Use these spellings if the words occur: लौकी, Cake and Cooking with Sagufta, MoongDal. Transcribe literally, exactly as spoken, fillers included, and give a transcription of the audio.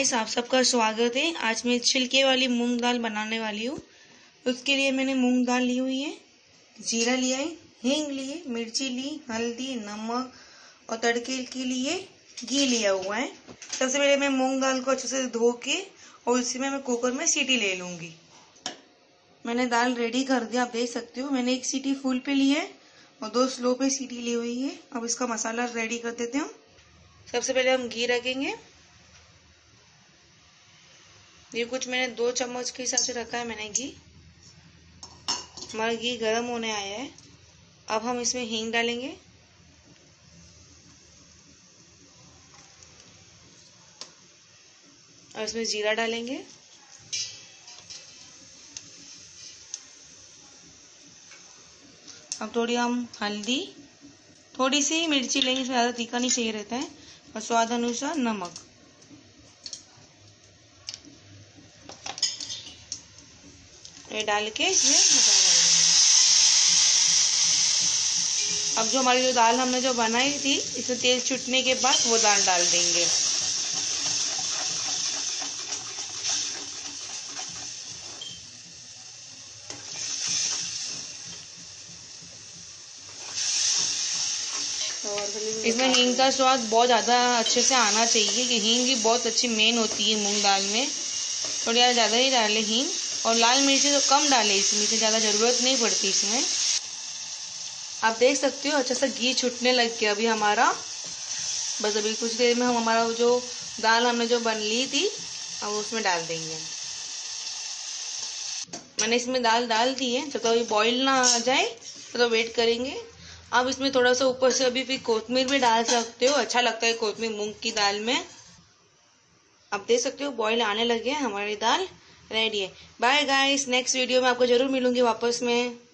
Guys, आप सबका स्वागत है। आज मैं छिलके वाली मूंग दाल बनाने वाली हूँ। उसके लिए मैंने मूंग दाल ली हुई है, जीरा लिया है, हींग ली है, मिर्ची ली, हल्दी, नमक और तड़के के लिए घी लिया हुआ है। सबसे पहले मैं मूंग दाल को अच्छे से धो के और उसी में मैं कुकर में सीटी ले लूँगी। मैंने दाल रेडी कर दिया, आप देख सकते हो। मैंने एक सीटी फुल पे ली है और दो स्लो पे सीटी ली हुई है। अब इसका मसाला रेडी कर देते हैं। सबसे पहले हम घी रखेंगे। ये कुछ मैंने दो चम्मच के हिसाब से रखा है मैंने घी। हमारा घी गर्म होने आया है। अब हम इसमें हींग डालेंगे। और इसमें जीरा डालेंगे। अब थोड़ी हम हल्दी, थोड़ी सी मिर्ची लेंगे, इसमें ज़्यादा तीखा नहीं चाहिए रहता है। और स्वाद अनुसार नमक। ये डाल के इसमें मसाला डालेंगे। अब जो हमारी जो दाल हमने जो बनाई थी, इसमें तेल छूटने के बाद वो दाल डाल देंगे। इसमें हींग का स्वाद बहुत ज़्यादा अच्छे से आना चाहिए कि हींग भी बहुत अच्छी मेन होती है मूंग दाल में। थोड़ी ज़्यादा ही डाले हींग। और लाल मिर्ची तो कम डाले, इसमें इतनी ज़्यादा ज़रूरत नहीं पड़ती इसमें। आप देख सकते हो अच्छा सा घी छूटने लग गया अभी हमारा। बस अभी कुछ देर में हम हमारा जो दाल हमने जो बन ली थी अब उसमें डाल देंगे। मैंने इसमें दाल डाल दी है। जब तक तो ये बॉईल ना आ जाए तब तो वेट करेंगे। अब इसमें थोड़ा सा ऊपर से अभी फिर कोथमीर भी डाल सकते हो, अच्छा लगता है कोथमीर मूंग की दाल में। आप देख सकते हो बॉईल आने लगे हैं, हमारी दाल रेडी है। बाय गाइस, नेक्स्ट वीडियो में आपको जरूर मिलूंगी वापस में।